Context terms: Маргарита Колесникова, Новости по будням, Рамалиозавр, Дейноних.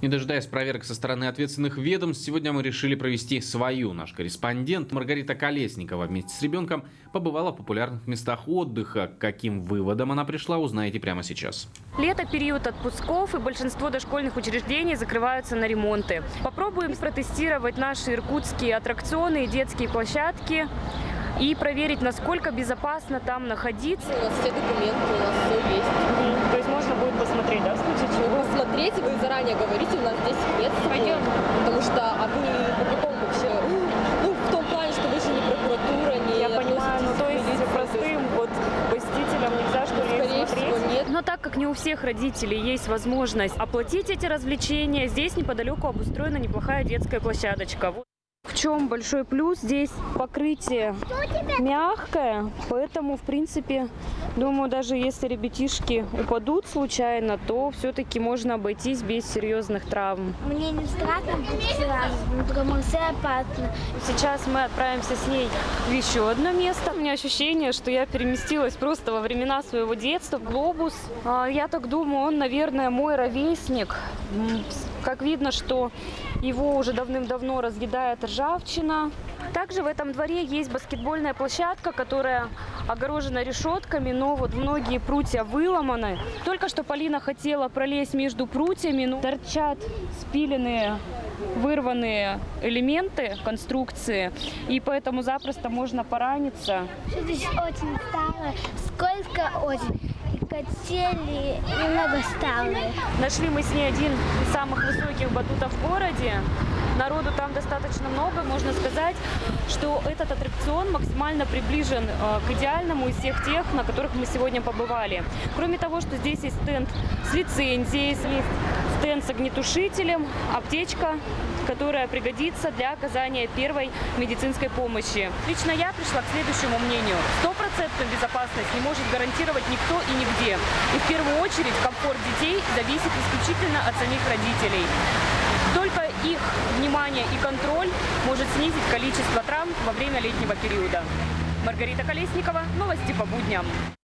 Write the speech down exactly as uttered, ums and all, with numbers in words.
Не дожидаясь проверок со стороны ответственных ведомств, сегодня мы решили провести свою. Наш корреспондент Маргарита Колесникова вместе с ребенком побывала в популярных местах отдыха. К каким выводам она пришла, узнаете прямо сейчас. Лето – период отпусков, и большинство дошкольных учреждений закрываются на ремонты. Попробуем протестировать наши иркутские аттракционы и детские площадки и проверить, насколько безопасно там находиться. У нас все документы, у нас все есть. Mm-hmm. То есть можно будет посмотреть, да, в случае чего? Посмотреть, вы заранее говорите, у нас здесь нет. Пойдем. Потому что, а вы по-другому вообще, ну, в том плане, что вы же не прокуратура, не... Я понимаю, ну, то есть простым вот посетителям нельзя, что ли, смотреть? Скорее всего, нет. Но так как не у всех родителей есть возможность оплатить эти развлечения, здесь неподалеку обустроена неплохая детская площадочка. В чем большой плюс? Здесь покрытие мягкое, поэтому, в принципе, думаю, даже если ребятишки упадут случайно, то все-таки можно обойтись без серьезных травм. Мне не страшно будет сразу, потому что опасно. Сейчас мы отправимся с ней в еще одно место. У меня ощущение, что я переместилась просто во времена своего детства. Глобус, я так думаю, он, наверное, мой ровесник. Как видно, что его уже давным-давно разъедает ржавчина. Также в этом дворе есть баскетбольная площадка, которая огорожена решетками, но вот многие прутья выломаны. Только что Полина хотела пролезть между прутьями, но торчат спиленные, вырванные элементы конструкции, и поэтому запросто можно пораниться. Здесь очень старое, сколько очень. Качели немного стали. Нашли мы с ней один из самых высоких батутов в городе. Народу там достаточно много. Можно сказать, что этот аттракцион максимально приближен к идеальному из всех тех, на которых мы сегодня побывали. Кроме того, что здесь есть стенд с лицензией, есть стенд с огнетушителем, аптечка, которая пригодится для оказания первой медицинской помощи. Лично я пришла к следующему мнению. сто процентов безопасность не может гарантировать никто и нигде. И в первую очередь комфорт детей зависит исключительно от самих родителей. Только их внимание и контроль может снизить количество травм во время летнего периода. Маргарита Колесникова, новости по будням.